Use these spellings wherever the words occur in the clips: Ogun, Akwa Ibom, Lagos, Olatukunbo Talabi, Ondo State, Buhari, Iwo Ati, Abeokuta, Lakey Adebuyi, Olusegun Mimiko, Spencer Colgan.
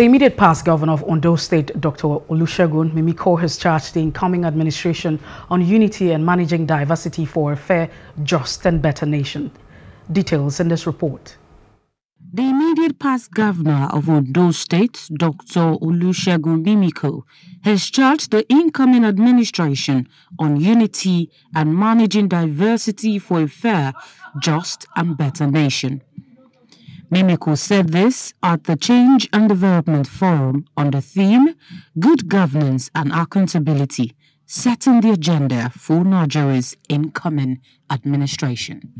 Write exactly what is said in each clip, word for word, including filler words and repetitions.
The immediate past governor of Ondo State, Doctor Olusegun Mimiko, has charged the incoming administration on unity and managing diversity for a fair, just and better nation. Details in this report. The immediate past governor of Ondo State, Doctor Olusegun Mimiko, has charged the incoming administration on unity and managing diversity for a fair, just and better nation. Mimiko said this at the Change and Development Forum on the theme Good Governance and Accountability, setting the agenda for Nigeria's incoming administration.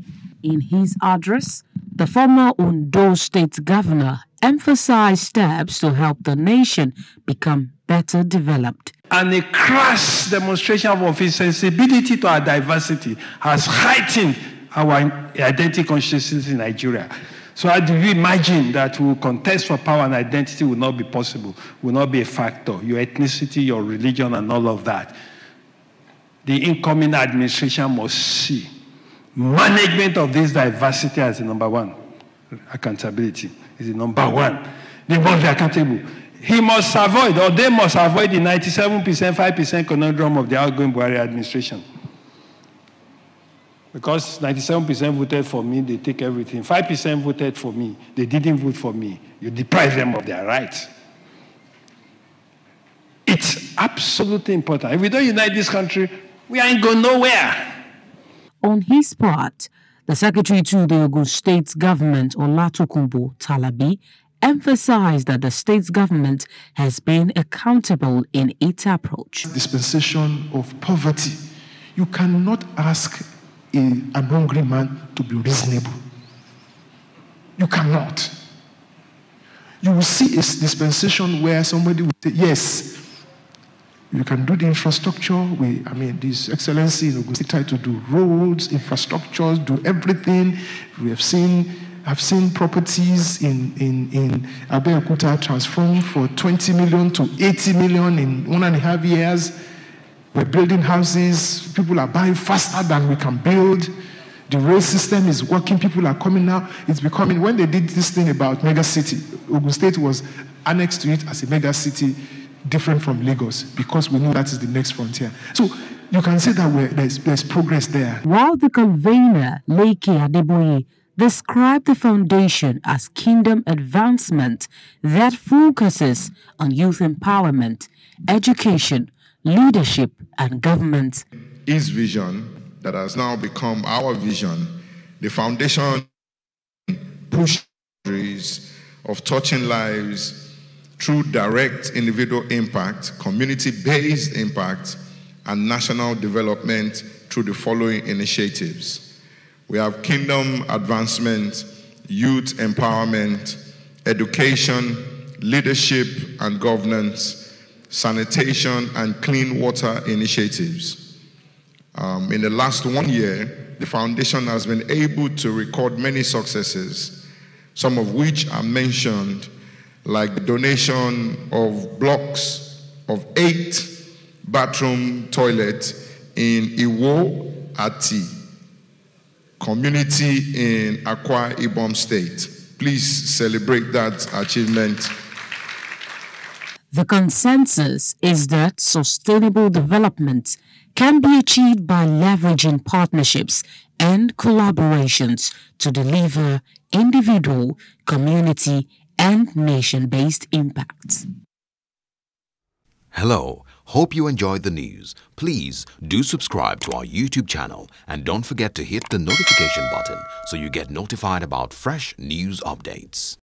In his address, the former Ondo State governor emphasized steps to help the nation become better developed. And a crass demonstration of his sensibility to our diversity has heightened our identity consciousness in Nigeria. So how do you imagine that we will contest for power and identity will not be possible, will not be a factor, your ethnicity, your religion, and all of that? The incoming administration must see management of this diversity as the number one. Accountability is the number one. They must be accountable. He must avoid, or they must avoid, the ninety-seven percent, five percent conundrum of the outgoing Buhari administration. Because ninety-seven percent voted for me, they take everything. five percent voted for me, they didn't vote for me. You deprive them of their rights. It's absolutely important. If we don't unite this country, we ain't going nowhere. On his part, the secretary to the Ogun State government, Olatukunbo Talabi, emphasized that the state's government has been accountable in its approach. Dispensation of poverty. You cannot ask a, an hungry man to be reasonable. You cannot. You will see a dispensation where somebody will say, yes, you can do the infrastructure. We, I mean, this excellency, we try to do roads, infrastructures, do everything. We have seen, I've seen properties in, in, in Abeokuta transformed for twenty million to eighty million in one and a half years. We're building houses, people are buying faster than we can build. The rail system is working, people are coming now. It's becoming, when they did this thing about mega city, Ogun State was annexed to it as a mega city, different from Lagos, because we know that is the next frontier. So you can see that we're, there's, there's progress there. While the convener, Lakey Adebuyi, described the foundation as kingdom advancement that focuses on youth empowerment, education, leadership and government. His vision that has now become our vision, the foundation pushed boundaries of touching lives through direct individual impact, community-based impact, and national development through the following initiatives. We have kingdom advancement, youth empowerment, education, leadership and governance, sanitation and clean water initiatives. Um, in the last one year, the foundation has been able to record many successes, some of which are mentioned, like the donation of blocks of eight bathroom toilets in Iwo Ati community in Akwa Ibom State. Please celebrate that achievement. The consensus is that sustainable development can be achieved by leveraging partnerships and collaborations to deliver individual, community, and nation-based impacts. Hello, hope you enjoyed the news. Please do subscribe to our YouTube channel and don't forget to hit the notification button so you get notified about fresh news updates.